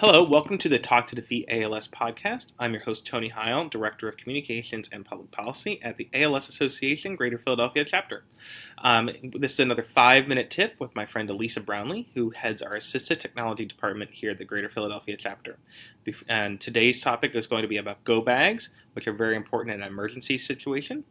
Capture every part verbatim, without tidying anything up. Hello, welcome to the Talk to Defeat A L S podcast. I'm your host, Tony Heil, Director of Communications and Public Policy at the A L S Association Greater Philadelphia Chapter. Um, this is another five-minute tip with my friend Alisa Brownlee, who heads our Assistive Technology Department here at the Greater Philadelphia Chapter. And today's topic is going to be about go bags, which are very important in an emergency situation.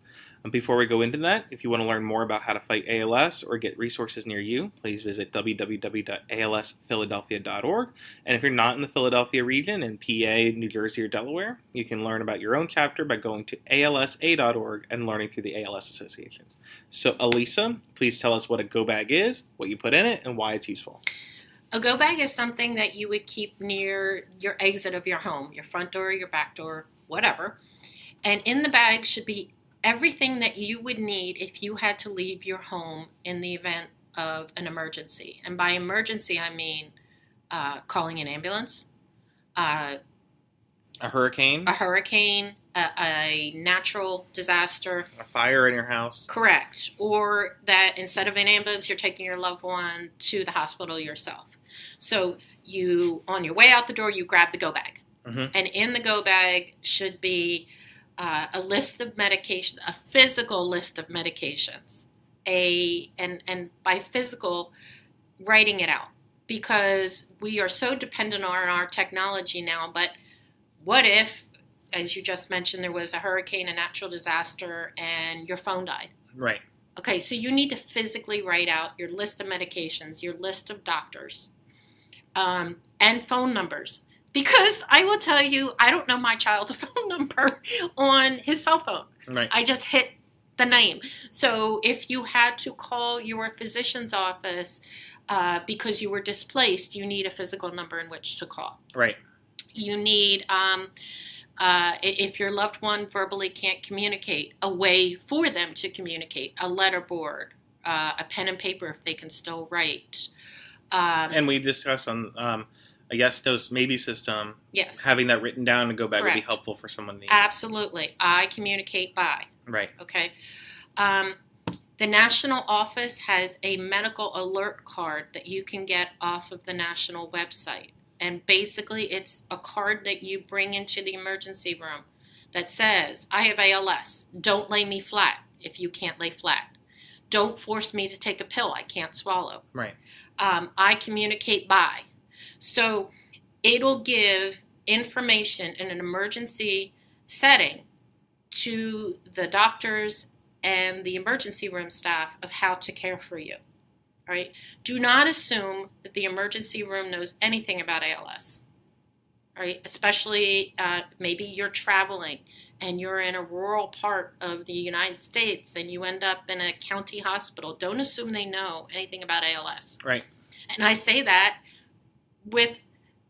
And before we go into that, if you want to learn more about how to fight A L S or get resources near you, please visit w w w dot a l s philadelphia dot org. And if you're not in the Philadelphia region, in P A, New Jersey, or Delaware, you can learn about your own chapter by going to A L S A dot org and learning through the A L S Association. So, Alisa, please tell us what a go bag is, what you put in it, and why it's useful. A go bag is something that you would keep near your exit of your home, your front door, your back door, whatever. And in the bag should be everything that you would need if you had to leave your home in the event of an emergency. And by emergency, I mean uh, calling an ambulance. Uh, a hurricane? A hurricane, a, a natural disaster. A fire in your house. Correct. Or that instead of an ambulance, you're taking your loved one to the hospital yourself. So you, on your way out the door, you grab the go bag. Mm-hmm. And in the go bag should be Uh, a list of medications, a physical list of medications, a and and by physical, writing it out, because we are so dependent on our technology now. But what if, as you just mentioned, there was a hurricane, a natural disaster, and your phone died? Right. Okay, so you need to physically write out your list of medications, your list of doctors, um, and phone numbers. Because I will tell you, I don't know my child's phone number on his cell phone. Right. I just hit the name. So if you had to call your physician's office uh, because you were displaced, you need a physical number in which to call. Right. You need, um, uh, if your loved one verbally can't communicate, a way for them to communicate, a letter board, uh, a pen and paper if they can still write. Um, and we discussed on... Um, a yes, no, maybe system. Yes. Having that written down and go back Correct. Would be helpful for someone. Absolutely. I communicate by. Right. Okay. Um, the National Office has a medical alert card that you can get off of the national website. And basically it's a card that you bring into the emergency room that says, I have A L S. Don't lay me flat if you can't lay flat. Don't force me to take a pill I can't swallow. Right. Um, I communicate by. So it'll give information in an emergency setting to the doctors and the emergency room staff of how to care for you. All right. Do not assume that the emergency room knows anything about A L S. All right. Especially uh, maybe you're traveling and you're in a rural part of the United States and you end up in a county hospital. Don't assume they know anything about A L S. Right. And I say that with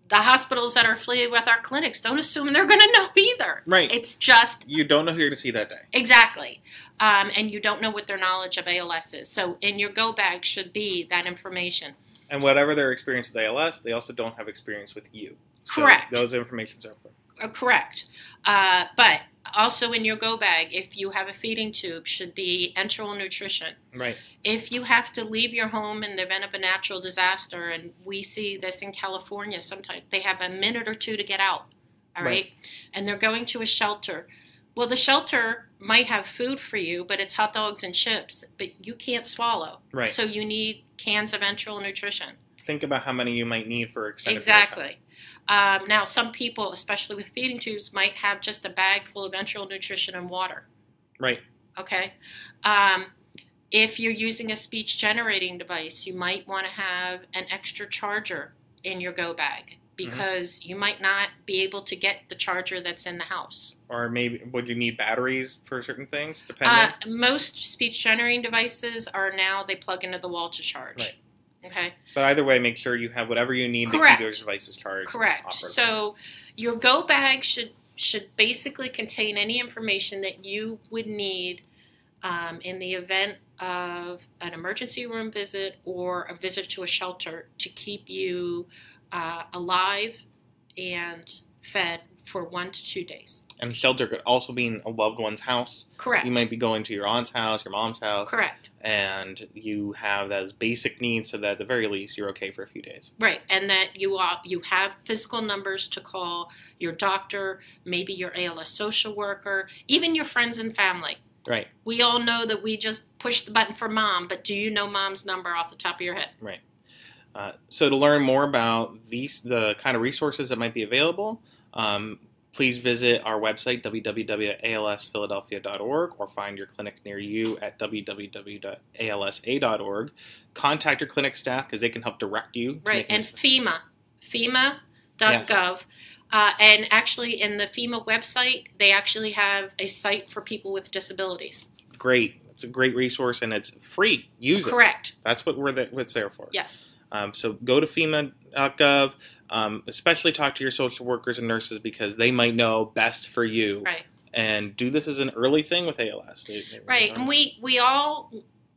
the hospitals that are affiliated with our clinics, don't assume they're going to know either. Right. It's just... You don't know who you're going to see that day. Exactly. Um, and you don't know what their knowledge of A L S is. So in your go bag should be that information. And whatever their experience with A L S, they also don't have experience with you. So correct. Those informations are important. Uh, correct. Uh, but also in your go bag, if you have a feeding tube, should be enteral nutrition. Right. If you have to leave your home in the event of a natural disaster, and we see this in California sometimes, they have a minute or two to get out, all right? Right. And they're going to a shelter. Well, the shelter might have food for you, but it's hot dogs and chips, but you can't swallow. Right. So you need cans of enteral nutrition. Think about how many you might need for extended Exactly. Period of time. Um, now, some people, especially with feeding tubes, might have just a bag full of enteral nutrition and water. Right. Okay. Um, if you're using a speech-generating device, you might want to have an extra charger in your go bag because mm-hmm. you might not be able to get the charger that's in the house. Or maybe would you need batteries for certain things? Depending. Uh, most speech-generating devices are now they plug into the wall to charge. Right. Okay. But either way, make sure you have whatever you need Correct. To keep your devices charged. Correct. So your go bag should should basically contain any information that you would need um, in the event of an emergency room visit or a visit to a shelter to keep you uh, alive and fed for one to two days. And shelter could also be in a loved one's house. Correct. You might be going to your aunt's house, your mom's house. Correct. And you have those basic needs so that at the very least you're okay for a few days. Right. And that you all, you have physical numbers to call your doctor, maybe your A L S social worker, even your friends and family. Right. We all know that we just push the button for mom, but do you know mom's number off the top of your head? Right. Uh, so to learn more about these, the kind of resources that might be available, um, please visit our website, w w w dot a l s philadelphia dot org, or find your clinic near you at w w w dot a l s a dot org. Contact your clinic staff because they can help direct you. Right, and FEMA, FEMA dot gov. Yes. Uh, and actually in the FEMA website, they actually have a site for people with disabilities. Great. It's a great resource, and it's free. Use it. Correct. That's what we're the, what's there for. Yes. Um, so go to FEMA dot gov, um, especially talk to your social workers and nurses because they might know best for you. Right. And do this as an early thing with A L S. They, they right. Really and we, we all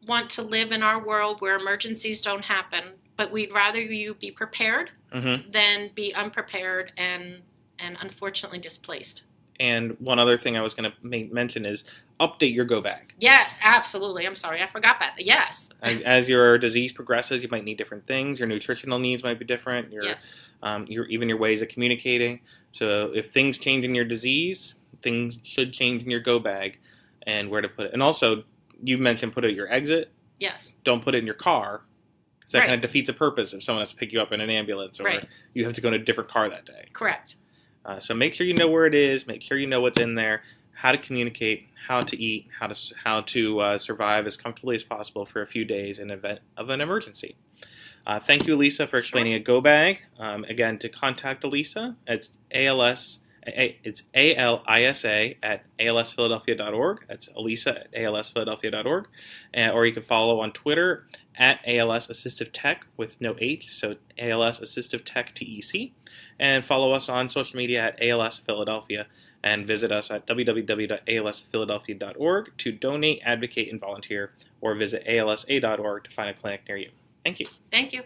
want to live in our world where emergencies don't happen, but we'd rather you be prepared mm-hmm. than be unprepared and, and unfortunately displaced. And one other thing I was going to mention is update your go bag. Yes, absolutely. I'm sorry. I forgot that. Yes. As, as your disease progresses, you might need different things. Your nutritional needs might be different. Your, yes. Um, your, even your ways of communicating. So if things change in your disease, things should change in your go bag and where to put it. And also, you mentioned put it at your exit. Yes. Don't put it in your car. Because that right. kind of defeats the purpose if someone has to pick you up in an ambulance or right. you have to go in a different car that day. Correct. Uh, so make sure you know where it is, make sure you know what's in there, how to communicate, how to eat, how to how to uh, survive as comfortably as possible for a few days in event of an emergency. Uh, thank you, Alisa, for explaining sure. a go bag. Um, again, to contact Alisa, it's A L S, it's A L I S A at A L S Philadelphia dot org. That's Alisa at A L S Philadelphia dot org. And, or you can follow on Twitter at A L S Assistive Tech with no H, so A L S Assistive Tech T E C. And follow us on social media at A L S Philadelphia and visit us at w w w dot a l s philadelphia dot org to donate, advocate, and volunteer, or visit A L S A dot org to find a clinic near you. Thank you. Thank you.